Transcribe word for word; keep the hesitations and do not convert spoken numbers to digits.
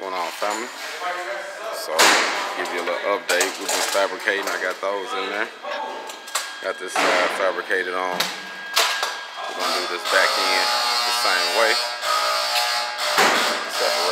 going on, family? So, give you a little update. We've been fabricating. I got those in there. Got this uh, fabricated on. We're going to do this back end the same way. Separate.